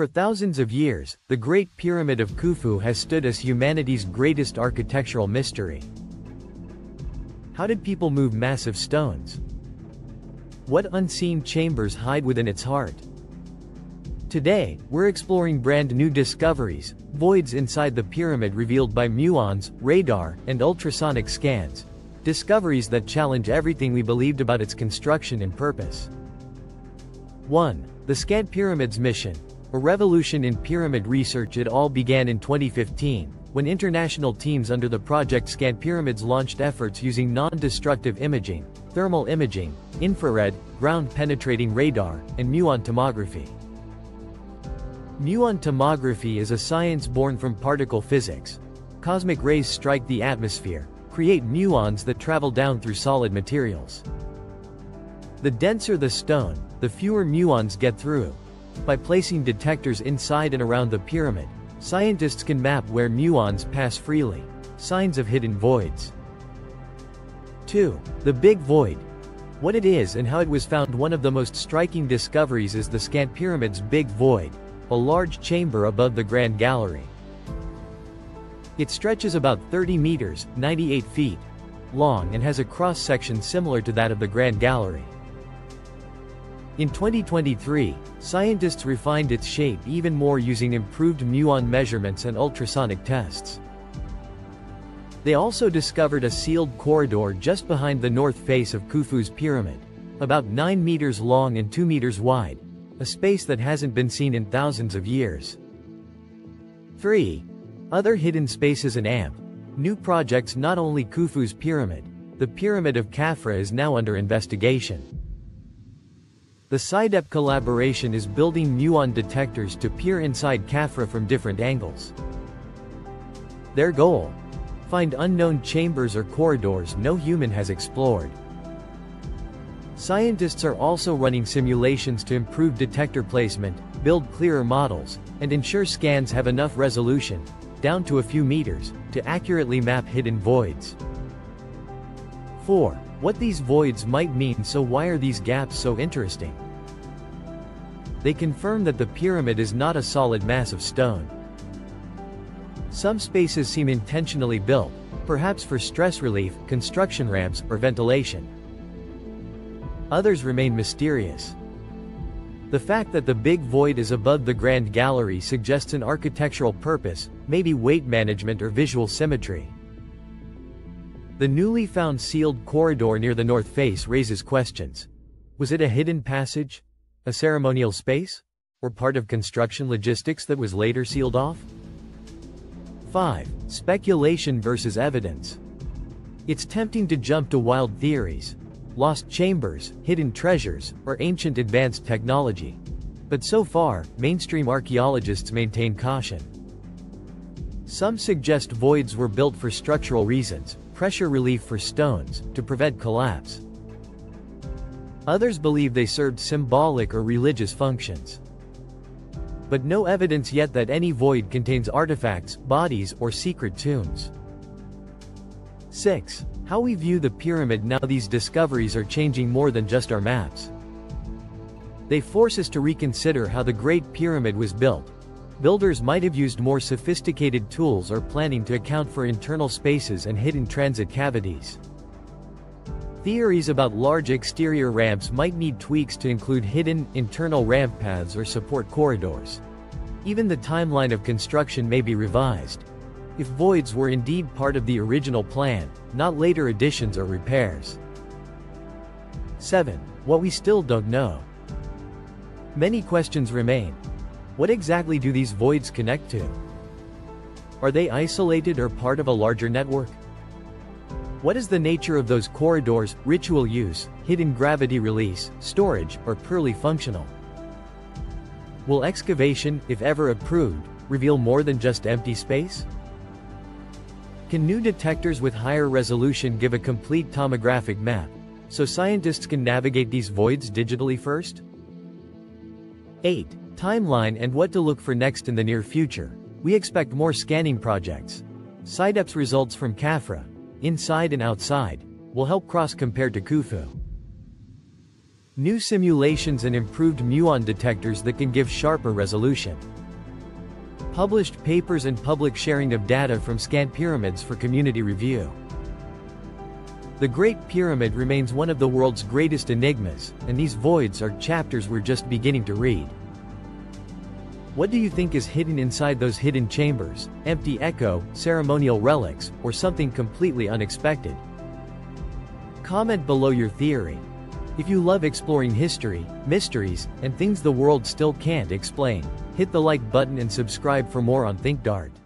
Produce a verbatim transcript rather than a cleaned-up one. For thousands of years, the Great Pyramid of Khufu has stood as humanity's greatest architectural mystery. How did people move massive stones? What unseen chambers hide within its heart? Today, we're exploring brand new discoveries, voids inside the pyramid revealed by muons, radar, and ultrasonic scans. Discoveries that challenge everything we believed about its construction and purpose. one. The ScanPyramids mission. A revolution in pyramid research. It all began in twenty fifteen, when international teams under the project ScanPyramids launched efforts using non-destructive imaging, thermal imaging, infrared, ground-penetrating radar, and muon tomography. Muon tomography is a science born from particle physics. Cosmic rays strike the atmosphere, create muons that travel down through solid materials. The denser the stone, the fewer muons get through. By placing detectors inside and around the pyramid, scientists can map where muons pass freely, signs of hidden voids. two. The Big Void. What it is and how it was found. One of the most striking discoveries is the ScanPyramids Big Void, a large chamber above the Grand Gallery. It stretches about thirty meters, ninety-eight feet, long and has a cross-section similar to that of the Grand Gallery. In twenty twenty-three, scientists refined its shape even more using improved muon measurements and ultrasonic tests. They also discovered a sealed corridor just behind the north face of Khufu's pyramid, about nine meters long and two meters wide, a space that hasn't been seen in thousands of years. three. Other hidden spaces in A M. New projects. Not only Khufu's pyramid, the Pyramid of Khafre is now under investigation. The SciDep collaboration is building muon detectors to peer inside Khafre from different angles. Their goal? Find unknown chambers or corridors no human has explored. Scientists are also running simulations to improve detector placement, build clearer models, and ensure scans have enough resolution, down to a few meters, to accurately map hidden voids. four. What these voids might mean. So why are these gaps so interesting? They confirm that the pyramid is not a solid mass of stone. Some spaces seem intentionally built, perhaps for stress relief, construction ramps, or ventilation. Others remain mysterious. The fact that the Big Void is above the Grand Gallery suggests an architectural purpose, maybe weight management or visual symmetry. The newly found sealed corridor near the north face raises questions. Was it a hidden passage? A ceremonial space? Or part of construction logistics that was later sealed off? five. Speculation versus evidence. It's tempting to jump to wild theories, lost chambers, hidden treasures, or ancient advanced technology. But so far, mainstream archaeologists maintain caution. Some suggest voids were built for structural reasons, pressure relief for stones, to prevent collapse. Others believe they served symbolic or religious functions. But no evidence yet that any void contains artifacts, bodies, or secret tombs. six. How we view the pyramid now. These discoveries are changing more than just our maps. They force us to reconsider how the Great Pyramid was built. Builders might have used more sophisticated tools or planning to account for internal spaces and hidden transit cavities. Theories about large exterior ramps might need tweaks to include hidden, internal ramp paths or support corridors. Even the timeline of construction may be revised, if voids were indeed part of the original plan, not later additions or repairs. seven. What we still don't know. Many questions remain. What exactly do these voids connect to? Are they isolated or part of a larger network? What is the nature of those corridors, ritual use, hidden gravity release, storage, or purely functional? Will excavation, if ever approved, reveal more than just empty space? Can new detectors with higher resolution give a complete tomographic map, so scientists can navigate these voids digitally first? eight. Timeline and what to look for next. In the near future, we expect more scanning projects. SciDep's results from Khafre, inside and outside, will help cross-compare to Khufu. New simulations and improved muon detectors that can give sharper resolution. Published papers and public sharing of data from ScanPyramids for community review. The Great Pyramid remains one of the world's greatest enigmas, and these voids are chapters we're just beginning to read. What do you think is hidden inside those hidden chambers, empty echo, ceremonial relics, or something completely unexpected? Comment below your theory. If you love exploring history, mysteries, and things the world still can't explain, hit the like button and subscribe for more on ThinkDart.